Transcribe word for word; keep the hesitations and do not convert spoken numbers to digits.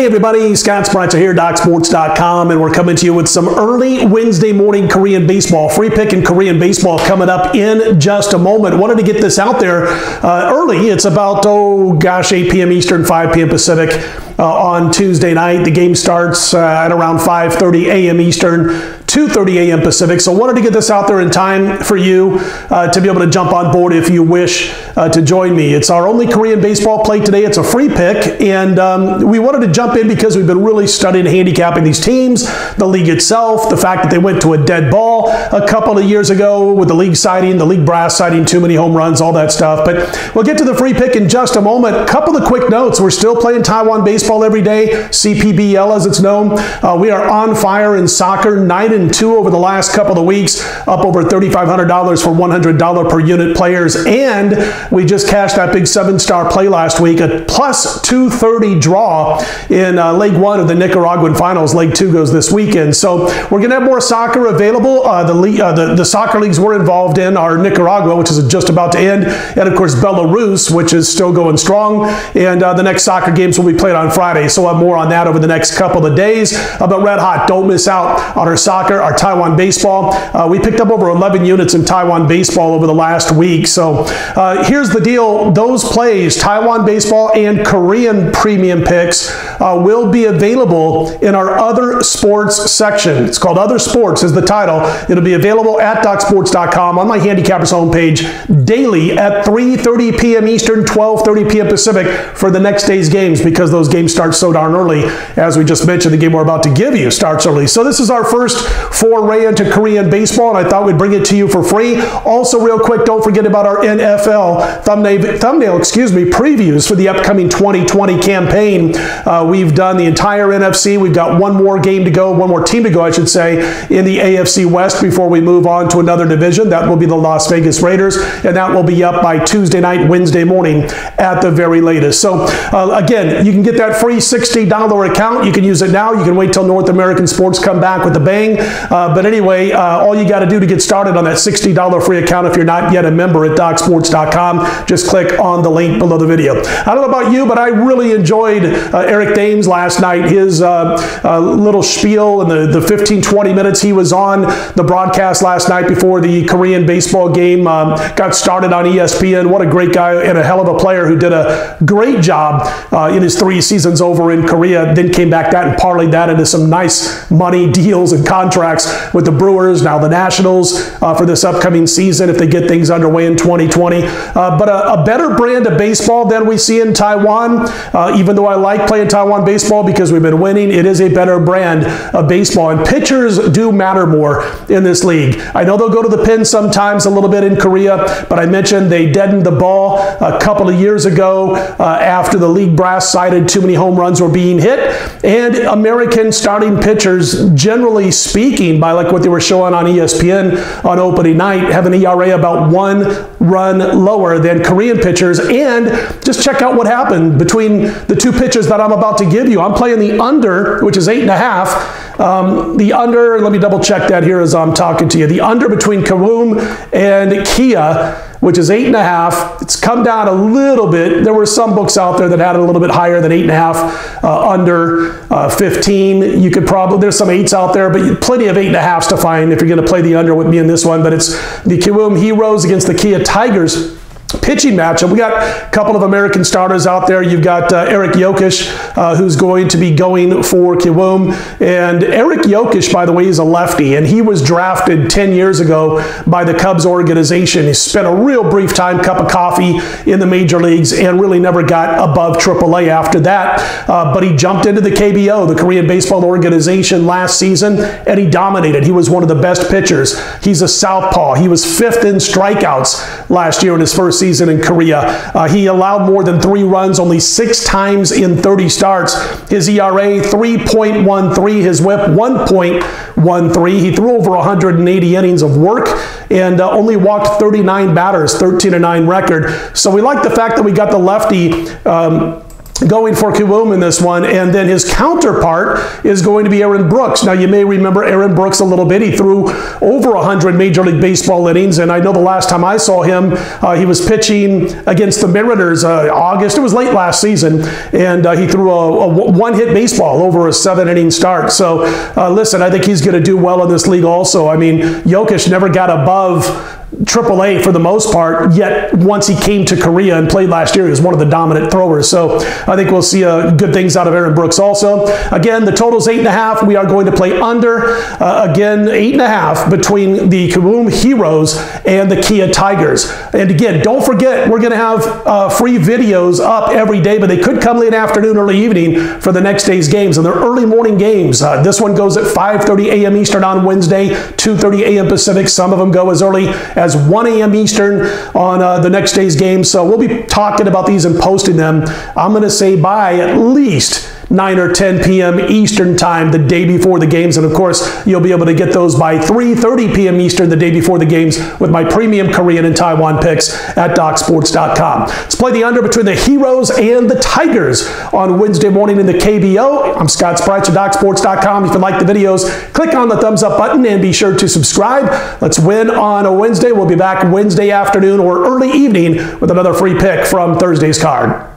Hey everybody, Scott Spreitzer here, Doc Sports dot com, and we're coming to you with some early Wednesday morning Korean baseball. Free pick in Korean baseball coming up in just a moment. Wanted to get this out there uh, early. It's about, oh gosh, eight p m Eastern, five p m Pacific uh, on Tuesday night. The game starts uh, at around five thirty a m Eastern, two thirty a m Pacific. So wanted to get this out there in time for you uh, to be able to jump on board if you wish uh, to join me. It's our only Korean baseball play today. It's a free pick, and um, we wanted to jump in because we've been really studying handicapping these teams, the league itself, the fact that they went to a dead ball a couple of years ago with the league sighting, the league brass sighting, too many home runs, all that stuff. But we'll get to the free pick in just a moment. A couple of quick notes. We're still playing Taiwan baseball every day, C P B L as it's known. Uh, we are on fire in soccer, nine and two over the last couple of weeks, up over thirty-five hundred dollars for one hundred dollars per unit players. And we just cashed that big seven-star play last week, a plus two thirty draw in uh, League One of the Nicaraguan Finals. League Two goes this weekend. So we're going to have more soccer available. Uh, the, le uh, the, the soccer leagues we're involved in are Nicaragua, which is just about to end, and of course Belarus, which is still going strong. And uh, the next soccer games will be played on Friday. So we'll have more on that over the next couple of days. Uh, but red hot, don't miss out on our soccer, our Taiwan baseball. Uh, we picked up over eleven units in Taiwan baseball over the last week. So uh, here's the deal. Those plays, Taiwan baseball and Korean premium picks, Uh, will be available in our other sports section. It's called Other Sports is the title. It'll be available at Doc Sports dot com on my handicappers homepage daily at three thirty p m Eastern, twelve thirty p m Pacific for the next day's games, because those games start so darn early. As we just mentioned, the game we're about to give you starts early. So this is our first foray into Korean baseball, and I thought we'd bring it to you for free. Also, real quick, don't forget about our N F L thumbnail, thumbnail excuse me, previews for the upcoming twenty twenty campaign. Uh, We've done the entire N F C. We've got one more game to go, one more team to go, I should say, in the A F C West before we move on to another division. That will be the Las Vegas Raiders, and that will be up by Tuesday night, Wednesday morning at the very latest. So, uh, again, you can get that free sixty dollar account. You can use it now. You can wait till North American sports come back with a bang. Uh, but anyway, uh, all you got to do to get started on that sixty dollar free account, if you're not yet a member at Doc Sports dot com, just click on the link below the video. I don't know about you, but I really enjoyed uh, Eric Dames Dames last night, his uh, uh, little spiel and the, the fifteen, twenty minutes he was on the broadcast last night before the Korean baseball game um, got started on E S P N. What a great guy and a hell of a player who did a great job uh, in his three seasons over in Korea, then came back that and parlayed that into some nice money deals and contracts with the Brewers, now the Nationals, uh, for this upcoming season if they get things underway in twenty twenty. Uh, but a, a better brand of baseball than we see in Taiwan, uh, even though I like playing Taiwan on baseball because we've been winning. It is a better brand of baseball, and pitchers do matter more in this league. I know they'll go to the pin sometimes a little bit in Korea, but I mentioned they deadened the ball a couple of years ago uh, after the league brass cited too many home runs were being hit, and American starting pitchers, generally speaking, by like what they were showing on E S P N on opening night, have an E R A about one run lower than Korean pitchers. And just check out what happened between the two pitches that I'm about to to give you. I'm playing the under, which is eight and a half. Um, the under, let me double check that here as I'm talking to you. The under between Kiwoom and Kia, which is eight and a half. It's come down a little bit. There were some books out there that had it a little bit higher than eight and a half, uh, under uh, fifteen. You could probably, there's some eights out there, but plenty of eight and a halves to find if you're going to play the under with me in this one. But it's the Kiwoom Heroes against the Kia Tigers pitching matchup. We got a couple of American starters out there. You've got uh, Eric Jokisch, uh, who's going to be going for Kiwoom. And Eric Jokisch, by the way, is a lefty, and he was drafted ten years ago by the Cubs organization. He spent a real brief time, cup of coffee in the major leagues, and really never got above triple A after that. Uh, but he jumped into the K B O, the Korean baseball organization, last season, and he dominated. He was one of the best pitchers. He's a southpaw. He was fifth in strikeouts last year in his first season in Korea. Uh, he allowed more than three runs only six times in thirty starts. His E R A three point one three, his whip one point one three. He threw over one hundred eighty innings of work and uh, only walked thirty-nine batters, thirteen and nine record. So we like the fact that we got the lefty um, going for Kiwoom in this one, and then his counterpart is going to be Aaron Brooks. Now, you may remember Aaron Brooks a little bit. He threw over one hundred Major League Baseball innings, and I know the last time I saw him, uh, he was pitching against the Mariners uh, August. It was late last season, and uh, he threw a, a one-hit baseball over a seven-inning start. So, uh, listen, I think he's going to do well in this league also. I mean, Jokisch never got above Triple A for the most part, yet once he came to Korea and played last year, he was one of the dominant throwers. So I think we'll see uh, good things out of Aaron Brooks also. Again, the total's eight and a half. We are going to play under, uh, again, eight and a half between the Kiwoom Heroes and the Kia Tigers. And again, don't forget, we're going to have uh, free videos up every day, but they could come late afternoon, early evening for the next day's games. And they're early morning games. Uh, this one goes at five thirty a m Eastern on Wednesday, two thirty a m Pacific. Some of them go as early as one a m Eastern on uh, the next day's game. So we'll be talking about these and posting them, I'm going to say, by at least nine or ten p m Eastern time the day before the games. And of course, you'll be able to get those by three thirty p m Eastern the day before the games with my premium Korean and Taiwan picks at doc sports dot com. Let's play the under between the Heroes and the Tigers on Wednesday morning in the K B O. I'm Scott Spreitzer, doc sports dot com. If you like the videos, click on the thumbs up button and be sure to subscribe. Let's win on a Wednesday. We'll be back Wednesday afternoon or early evening with another free pick from Thursday's card.